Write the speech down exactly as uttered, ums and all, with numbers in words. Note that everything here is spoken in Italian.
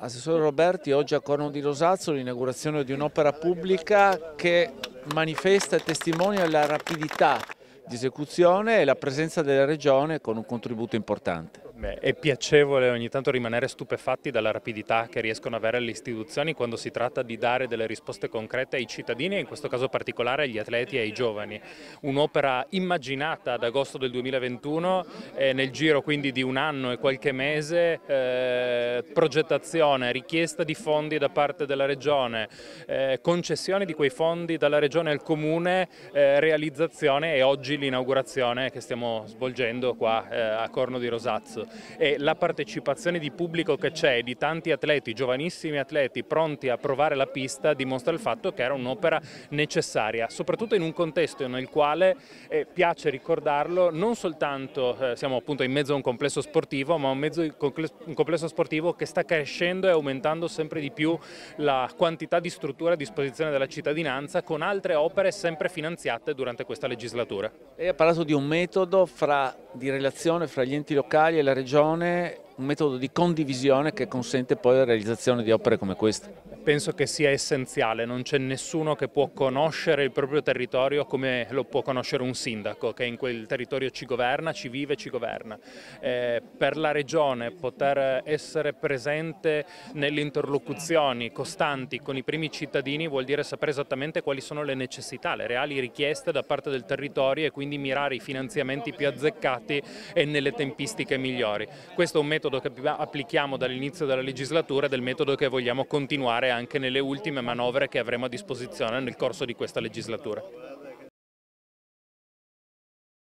Assessore Roberti, oggi a Corno di Rosazzo l'inaugurazione di un'opera pubblica che manifesta e testimonia la rapidità di esecuzione e la presenza della Regione con un contributo importante. Beh, è piacevole ogni tanto rimanere stupefatti dalla rapidità che riescono ad avere le istituzioni quando si tratta di dare delle risposte concrete ai cittadini e in questo caso particolare agli atleti e ai giovani. Un'opera immaginata ad agosto del duemilaventuno, eh, nel giro quindi di un anno e qualche mese, eh, progettazione, richiesta di fondi da parte della Regione, eh, concessione di quei fondi dalla Regione al Comune, eh, realizzazione e oggi l'inaugurazione che stiamo svolgendo qua eh, a Corno di Rosazzo, e la partecipazione di pubblico che c'è, di tanti atleti, giovanissimi atleti pronti a provare la pista, dimostra il fatto che era un'opera necessaria, soprattutto in un contesto nel quale, eh, piace ricordarlo, non soltanto eh, siamo appunto in mezzo a un complesso sportivo, ma un, mezzo, un complesso sportivo che sta crescendo e aumentando sempre di più la quantità di strutture a disposizione della cittadinanza, con altre opere sempre finanziate durante questa legislatura. Lei ha parlato di un metodo fra, di relazione fra gli enti locali e la Regione, un metodo di condivisione che consente poi la realizzazione di opere come questa. Penso che sia essenziale, non c'è nessuno che può conoscere il proprio territorio come lo può conoscere un sindaco che in quel territorio ci governa, ci vive, ci governa. Eh, per la Regione poter essere presente nelle interlocuzioni costanti con i primi cittadini vuol dire sapere esattamente quali sono le necessità, le reali richieste da parte del territorio e quindi mirare i finanziamenti più azzeccati e nelle tempistiche migliori. Questo è un metodo che applichiamo dall'inizio della legislatura ed è il metodo che vogliamo continuare anche nelle ultime manovre che avremo a disposizione nel corso di questa legislatura.